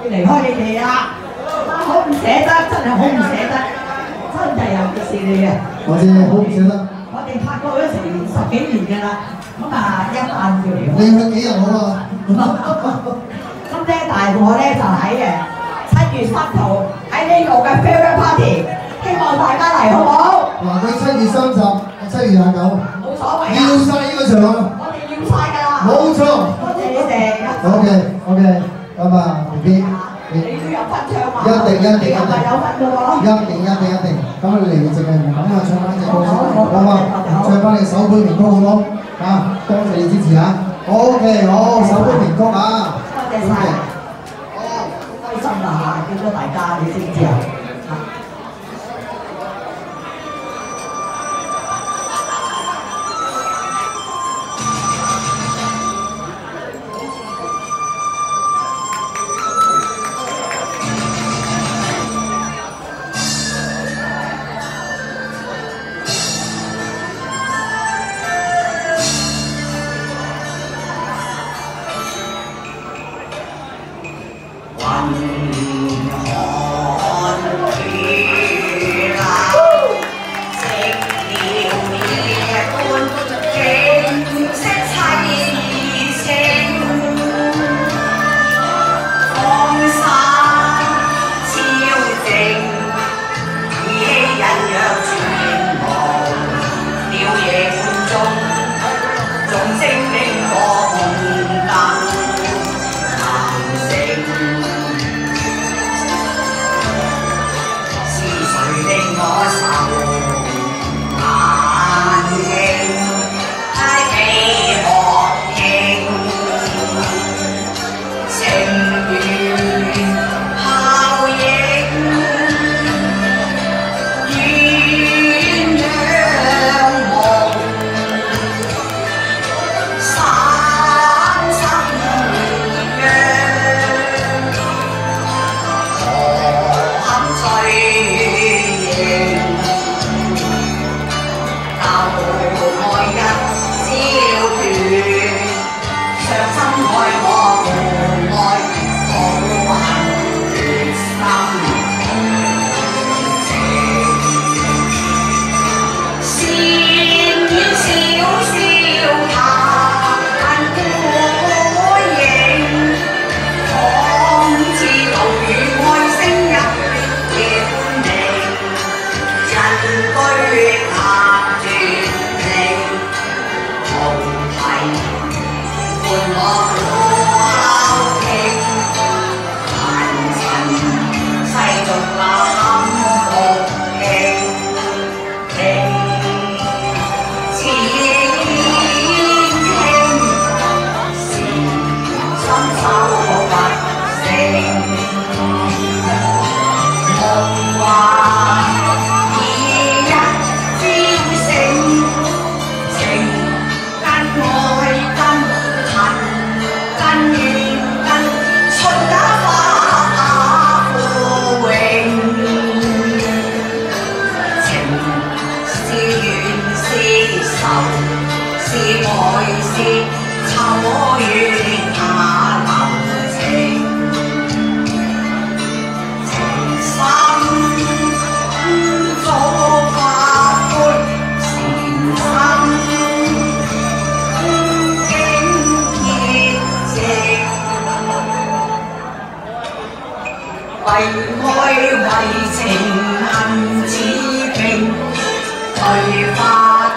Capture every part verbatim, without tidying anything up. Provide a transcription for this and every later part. cái này thôi đi thì không sẽ tắt, chắc là không sẽ tắt, chắc là làm cái gì này có gì không sẽ tắt có tiền phát coi sẽ sập cái gì kia là nó mà gian tàn kiểu này nó kỹ rồi đó không đe tài của họ đe tài này kìa sách gì sách thầu anh đi ngồi cà phê với party khi mọi người ra này không bố mà cái sách gì sâm sập sách gì là cậu không sao vậy yêu sai cái trường có tiền yêu sai cái đó không sao có tiền cái đèn đó ok ok các bạn đi dân tình dân tình dân tình dân tình dân tình dân tình các bạn liền chỉ cần nắm vào cho nó chạy không đúng không chơi ba này sáu mươi mình không không à tôi sẽ đi chiến gì á ok oh sáu mươi mình không à ok quay sang là cái cái đại ca đi chiến gì à Hãy subscribe cho kênh Ghiền Mì Gõ để không bỏ lỡ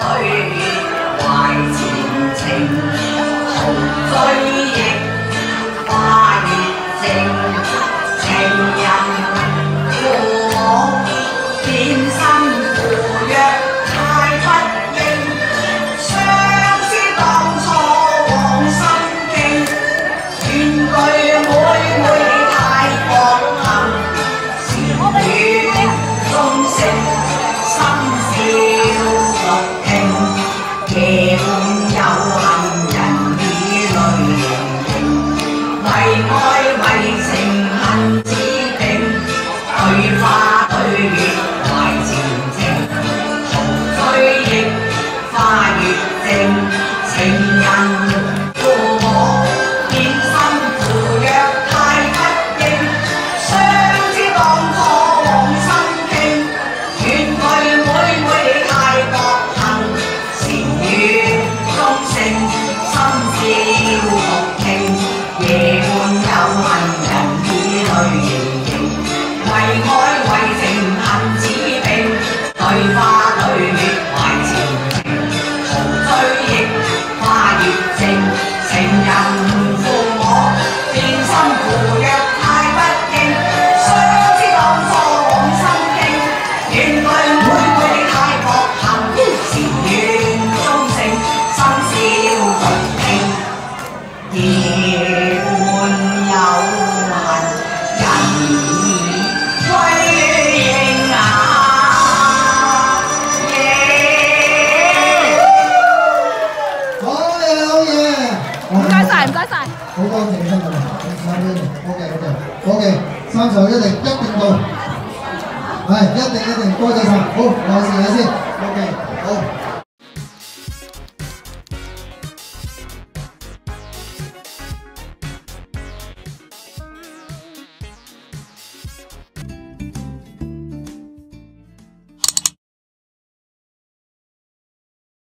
những video hấp dẫn. 一定一定，多謝曬，好，我試下先。